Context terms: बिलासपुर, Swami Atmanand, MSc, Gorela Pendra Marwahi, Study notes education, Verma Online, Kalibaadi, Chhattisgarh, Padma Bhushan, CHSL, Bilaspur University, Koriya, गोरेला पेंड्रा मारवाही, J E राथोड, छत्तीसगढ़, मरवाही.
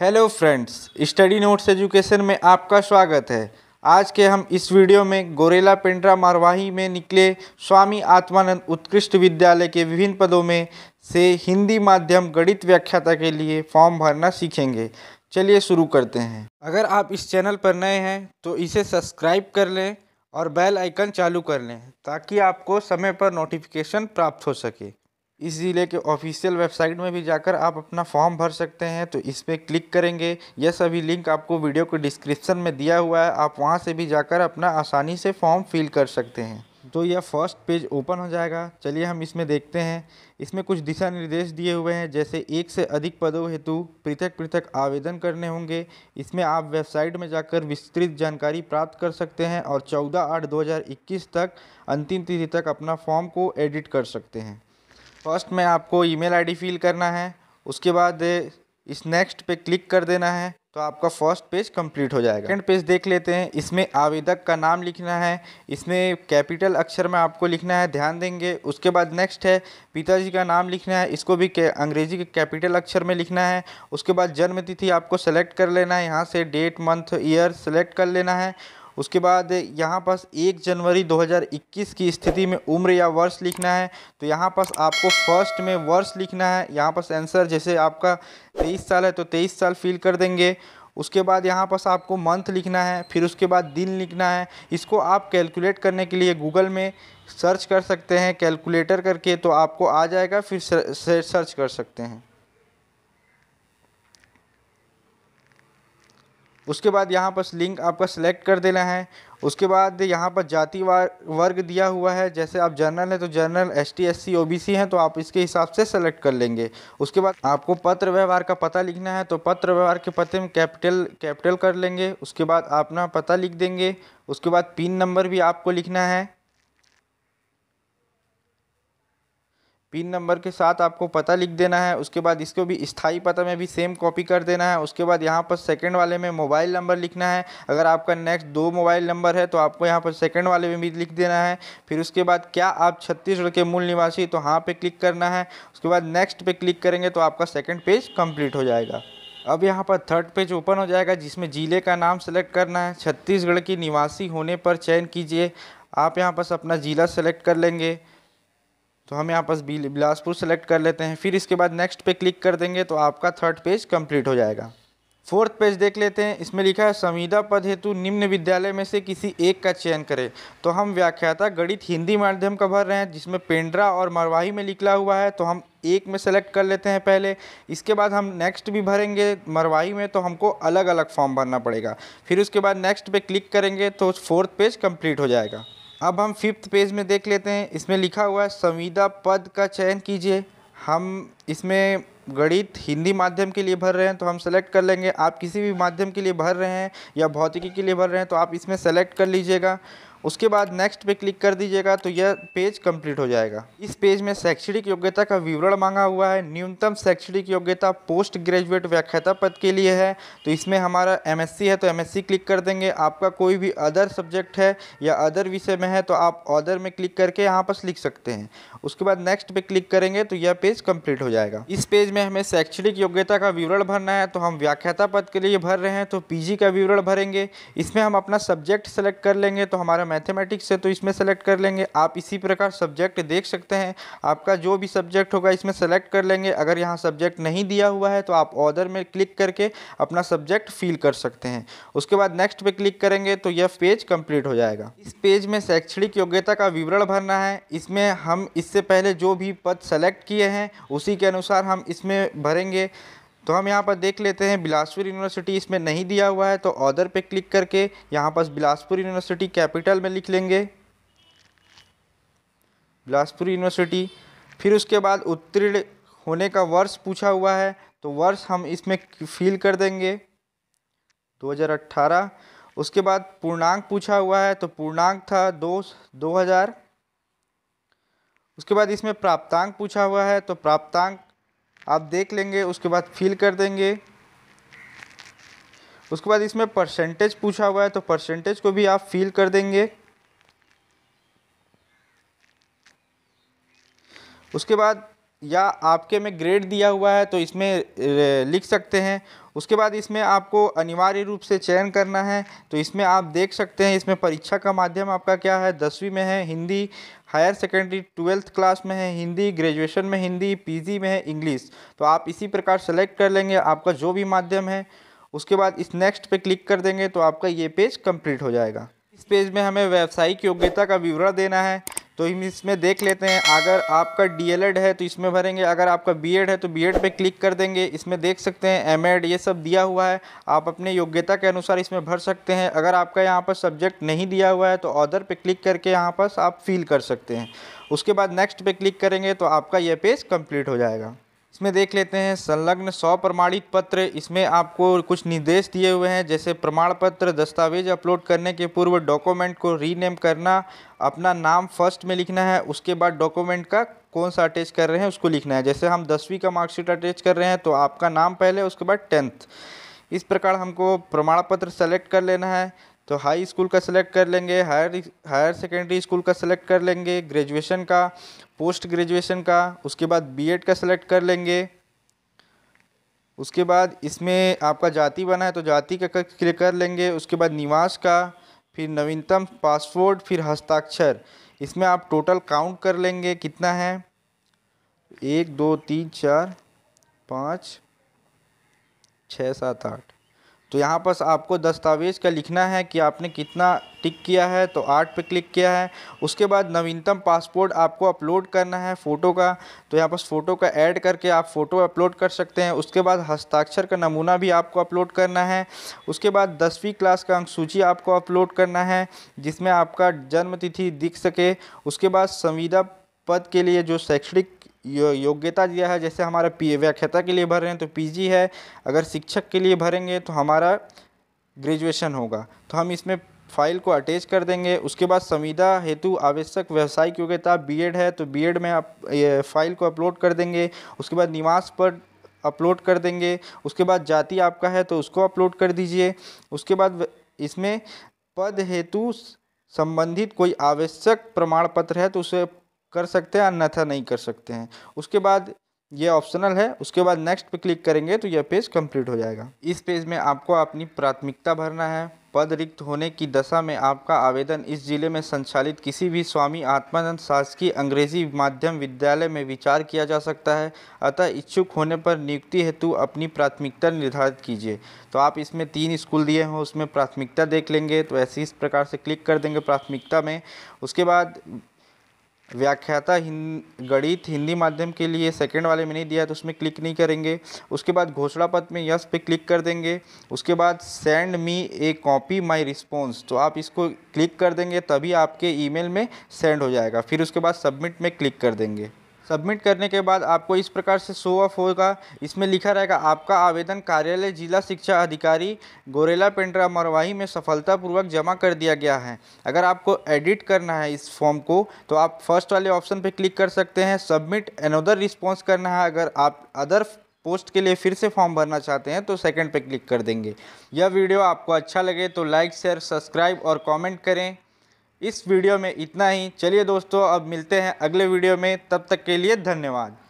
Hello friends, study notes education में आपका स्वागत है। आज के हम इस वीडियो में गोरेला पेंड्रा मारवाही में निकले स्वामी आत्मानंद उत्कृष्ट विद्यालय के विभिन्न पदों में से हिंदी माध्यम गणित व्याख्याता के लिए फॉर्म भरना सीखेंगे। चलिए शुरू करते हैं। अगर आप इस चैनल पर नए हैं तो इसे सब्सक्राइब कर लें और बेल आइकन चालू कर लें ताकि आपको समय पर नोटिफिकेशन प्राप्त हो सके। इस ज़िले के ऑफिशियल वेबसाइट में भी जाकर आप अपना फॉर्म भर सकते हैं, तो इस पर क्लिक करेंगे। यह सभी लिंक आपको वीडियो के डिस्क्रिप्शन में दिया हुआ है, आप वहां से भी जाकर अपना आसानी से फॉर्म फिल कर सकते हैं। तो यह फर्स्ट पेज ओपन हो जाएगा। चलिए हम इसमें देखते हैं। इसमें कुछ दिशा निर्देश दिए हुए हैं, जैसे एक से अधिक पदों हेतु पृथक पृथक आवेदन करने होंगे। इसमें आप वेबसाइट में जाकर विस्तृत जानकारी प्राप्त कर सकते हैं और 14/8/2021 तक अंतिम तिथि तक अपना फॉर्म को एडिट कर सकते हैं। फर्स्ट में आपको ईमेल आईडी फिल करना है, उसके बाद इस नेक्स्ट पे क्लिक कर देना है, तो आपका फर्स्ट पेज कंप्लीट हो जाएगा। सेकंड पेज देख लेते हैं। इसमें आवेदक का नाम लिखना है, इसमें कैपिटल अक्षर में आपको लिखना है, ध्यान देंगे। उसके बाद नेक्स्ट है पिताजी का नाम लिखना है, इसको भी अंग्रेजी के कैपिटल अक्षर में लिखना है। उसके बाद जन्म तिथि आपको सेलेक्ट कर लेना है, यहाँ से डेट मंथ ईयर सेलेक्ट कर लेना है। उसके बाद यहाँ पास 1 जनवरी 2021 की स्थिति में उम्र या वर्ष लिखना है, तो यहाँ पास आपको फर्स्ट में वर्ष लिखना है। यहाँ पास आंसर जैसे आपका 23 साल है तो 23 साल फिल कर देंगे। उसके बाद यहाँ पास आपको मंथ लिखना है, फिर उसके बाद दिन लिखना है। इसको आप कैलकुलेट करने के लिए गूगल में सर्च कर सकते हैं, कैलकुलेटर करके, तो आपको आ जाएगा, फिर सर्च कर सकते हैं। उसके बाद यहाँ पर लिंक आपका सेलेक्ट कर देना है। उसके बाद यहाँ पर जाति वर्ग दिया हुआ है, जैसे आप जनरल हैं तो जनरल, ST SC OBC हैं तो आप इसके हिसाब से सेलेक्ट कर लेंगे। उसके बाद आपको पत्र व्यवहार का पता लिखना है, तो पत्र व्यवहार के पते में कैपिटल कर लेंगे। उसके बाद अपना पता लिख देंगे। उसके बाद पिन नंबर भी आपको लिखना है, पिन नंबर के साथ आपको पता लिख देना है। उसके बाद इसको भी स्थाई पता में भी सेम कॉपी कर देना है। उसके बाद यहाँ पर सेकंड वाले में मोबाइल नंबर लिखना है, अगर आपका नेक्स्ट 2 मोबाइल नंबर है तो आपको यहाँ पर सेकंड वाले में भी लिख देना है। फिर उसके बाद क्या आप छत्तीसगढ़ के मूल निवासी, तो हाँ पे क्लिक करना है। उसके बाद नेक्स्ट पे क्लिक करेंगे तो आपका सेकेंड पेज कम्प्लीट हो जाएगा। अब यहाँ पर थर्ड पेज ओपन हो जाएगा, जिसमें ज़िले का नाम सेलेक्ट करना है। छत्तीसगढ़ की निवासी होने पर चयन कीजिए, आप यहाँ पर अपना ज़िला सेलेक्ट कर लेंगे, तो हम यहाँ पर बिलासपुर सेलेक्ट कर लेते हैं। फिर इसके बाद नेक्स्ट पे क्लिक कर देंगे तो आपका थर्ड पेज कंप्लीट हो जाएगा। फोर्थ पेज देख लेते हैं। इसमें लिखा है संविदा पद हेतु निम्न विद्यालय में से किसी एक का चयन करें, तो हम व्याख्याता गणित हिंदी माध्यम का भर रहे हैं, जिसमें पेंड्रा और मारवाही में निकला हुआ है, तो हम एक में सेलेक्ट कर लेते हैं पहले। इसके बाद हम नेक्स्ट भी भरेंगे मारवाही में, तो हमको अलग अलग फॉर्म भरना पड़ेगा। फिर उसके बाद नेक्स्ट पे क्लिक करेंगे तो फोर्थ पेज कंप्लीट हो जाएगा। अब हम फिफ्थ पेज में देख लेते हैं। इसमें लिखा हुआ है संविदा पद का चयन कीजिए, हम इसमें गणित हिंदी माध्यम के लिए भर रहे हैं तो हम सेलेक्ट कर लेंगे। आप किसी भी माध्यम के लिए भर रहे हैं या भौतिकी के लिए भर रहे हैं तो आप इसमें सेलेक्ट कर लीजिएगा। उसके बाद नेक्स्ट पे क्लिक कर दीजिएगा तो यह पेज कंप्लीट हो जाएगा। इस पेज में शैक्षणिक योग्यता का विवरण मांगा हुआ है। न्यूनतम शैक्षणिक योग्यता पोस्ट ग्रेजुएट व्याख्याता पद के लिए है, तो इसमें हमारा MSc है तो MSc क्लिक कर देंगे। आपका कोई भी अदर सब्जेक्ट है या अदर विषय में है तो आप अदर में क्लिक करके यहाँ पर लिख सकते हैं। उसके बाद नेक्स्ट पे क्लिक करेंगे तो यह पेज कंप्लीट हो जाएगा। इस पेज में हमें शैक्षणिक योग्यता का विवरण भरना है, तो हम व्याख्याता पद के लिए भर रहे हैं तो PG का विवरण भरेंगे। इसमें हम अपना सब्जेक्ट सेलेक्ट कर लेंगे, तो हमारा मैथमेटिक्स है तो इसमें सेलेक्ट कर लेंगे। आप इसी प्रकार सब्जेक्ट देख सकते हैं, आपका जो भी सब्जेक्ट होगा इसमें सेलेक्ट कर लेंगे। अगर यहाँ सब्जेक्ट नहीं दिया हुआ है तो आप ऑर्डर में क्लिक करके अपना सब्जेक्ट फिल कर सकते हैं। उसके बाद नेक्स्ट पे क्लिक करेंगे तो यह पेज कंप्लीट हो जाएगा। इस पेज में शैक्षणिक योग्यता का विवरण भरना है। इसमें हम इससे पहले जो भी पद सेलेक्ट किए हैं उसी के अनुसार हम इसमें भरेंगे, तो हम यहाँ पर देख लेते हैं। बिलासपुर यूनिवर्सिटी इसमें नहीं दिया हुआ है तो ऑर्डर पे क्लिक करके यहाँ पर बिलासपुर यूनिवर्सिटी कैपिटल में लिख लेंगे, बिलासपुर यूनिवर्सिटी। फिर उसके बाद उत्तीर्ण होने का वर्ष पूछा हुआ है, तो वर्ष हम इसमें फिल कर देंगे 2018। उसके बाद पूर्णांक पूछा हुआ है तो पूर्णांक था 2000। उसके बाद इसमें प्राप्तांक पूछा हुआ है तो प्राप्तांक आप देख लेंगे, उसके बाद फिल कर देंगे। उसके बाद इसमें परसेंटेज पूछा हुआ है तो परसेंटेज को भी आप फिल कर देंगे। उसके बाद या आपके में ग्रेड दिया हुआ है तो इसमें लिख सकते हैं। उसके बाद इसमें आपको अनिवार्य रूप से चयन करना है, तो इसमें आप देख सकते हैं इसमें परीक्षा का माध्यम आपका क्या है, 10वीं में है Hindi, higher secondary 12th class में है हिंदी, ग्रेजुएशन में हिंदी, पीजी में है इंग्लिश। तो आप इसी प्रकार सेलेक्ट कर लेंगे आपका जो भी माध्यम है। उसके बाद इस नेक्स्ट पे क्लिक कर देंगे तो आपका ये पेज कंप्लीट हो जाएगा। इस पेज में हमें व्यावसायिक योग्यता का विवरण देना है, तो हम इसमें देख लेते हैं। अगर आपका डीएलएड है तो इसमें भरेंगे, अगर आपका बीएड है तो बीएड पे क्लिक कर देंगे। इसमें देख सकते हैं एमएड ये सब दिया हुआ है, आप अपने योग्यता के अनुसार इसमें भर सकते हैं। अगर आपका यहाँ पर सब्जेक्ट नहीं दिया हुआ है तो अदर पे क्लिक करके यहाँ पर आप फिल कर सकते हैं। उसके बाद नेक्स्ट पे क्लिक करेंगे तो आपका यह पेज कंप्लीट हो जाएगा। इसमें देख लेते हैं संलग्न 100 प्रमाणित पत्र। इसमें आपको कुछ निर्देश दिए हुए हैं, जैसे प्रमाण पत्र, दस्तावेज अपलोड करने के पूर्व डॉक्यूमेंट को रीनेम करना, अपना नाम फर्स्ट में लिखना है, उसके बाद डॉक्यूमेंट का कौन सा अटैच कर रहे हैं उसको लिखना है। जैसे हम 10वीं का मार्कशीट अटैच कर रहे हैं तो आपका नाम पहले, उसके बाद 10th। इस प्रकार हमको प्रमाण पत्र सेलेक्ट कर लेना है, तो हाई स्कूल का सेलेक्ट कर लेंगे, हायर सेकेंडरी स्कूल का सेलेक्ट कर लेंगे, ग्रेजुएशन का, पोस्ट ग्रेजुएशन का, उसके बाद बीएड का सेलेक्ट कर लेंगे। उसके बाद इसमें आपका जाति बना है तो जाति का क्लिक कर लेंगे, उसके बाद निवास का, फिर नवीनतम पासपोर्ट, फिर हस्ताक्षर। इसमें आप टोटल काउंट कर लेंगे कितना है, 1 2 3 4 5 6 7 8। तो यहाँ पर आपको दस्तावेज़ का लिखना है कि आपने कितना टिक किया है, तो 8 पे क्लिक किया है। उसके बाद नवीनतम पासपोर्ट आपको अपलोड करना है फ़ोटो का, तो यहाँ पर फ़ोटो का ऐड करके आप फ़ोटो अपलोड कर सकते हैं। उसके बाद हस्ताक्षर का नमूना भी आपको अपलोड करना है। उसके बाद 10वीं क्लास का अंक सूची आपको अपलोड करना है जिसमें आपका जन्मतिथि दिख सके। उसके बाद संविदा पद के लिए जो शैक्षणिक योग्यता दिया है, जैसे हमारा व्याख्याता के लिए भर रहे हैं तो पीजी है, अगर शिक्षक के लिए भरेंगे तो हमारा ग्रेजुएशन होगा, तो हम इसमें फाइल को अटैच कर देंगे। उसके बाद संविदा हेतु आवश्यक व्यावसायिक योग्यता बीएड है तो बीएड में आप फाइल को अपलोड कर देंगे। उसके बाद निवास पर अपलोड कर देंगे। उसके बाद जाति आपका है तो उसको अपलोड कर दीजिए। उसके बाद इसमें पद हेतु संबंधित कोई आवश्यक प्रमाण पत्र है तो उसे कर सकते हैं, अन्यथा नहीं कर सकते हैं। उसके बाद ये ऑप्शनल है। उसके बाद नेक्स्ट पे क्लिक करेंगे तो यह पेज कंप्लीट हो जाएगा। इस पेज में आपको अपनी प्राथमिकता भरना है। पद रिक्त होने की दशा में आपका आवेदन इस जिले में संचालित किसी भी स्वामी आत्मानंद शासकीय अंग्रेजी माध्यम विद्यालय में विचार किया जा सकता है, अतः इच्छुक होने पर नियुक्ति हेतु अपनी प्राथमिकता निर्धारित कीजिए। तो आप इसमें 3 स्कूल दिए हों उसमें प्राथमिकता देख लेंगे, तो ऐसे इस प्रकार से क्लिक कर देंगे प्राथमिकता में। उसके बाद व्याख्याता गणित हिंदी माध्यम के लिए सेकंड वाले में नहीं दिया है तो उसमें क्लिक नहीं करेंगे। उसके बाद घोषणा पत्र में यस पे क्लिक कर देंगे। उसके बाद send me a copy my response, तो आप इसको क्लिक कर देंगे तभी आपके ईमेल में सेंड हो जाएगा। फिर उसके बाद सबमिट में क्लिक कर देंगे। सबमिट करने के बाद आपको इस प्रकार से शो ऑफ होगा। इसमें लिखा रहेगा आपका आवेदन कार्यालय जिला शिक्षा अधिकारी गोरेला पेंड्रा मरवाही में सफलतापूर्वक जमा कर दिया गया है। अगर आपको एडिट करना है इस फॉर्म को तो आप फर्स्ट वाले ऑप्शन पे क्लिक कर सकते हैं, सबमिट अनदर रिस्पॉन्स करना है। अगर आप अदर पोस्ट के लिए फिर से फॉर्म भरना चाहते हैं तो सेकंड पे क्लिक कर देंगे। यह वीडियो आपको अच्छा लगे तो लाइक, शेयर, सब्सक्राइब और कॉमेंट करें। इस वीडियो में इतना ही। चलिए दोस्तों, अब मिलते हैं अगले वीडियो में, तब तक के लिए धन्यवाद।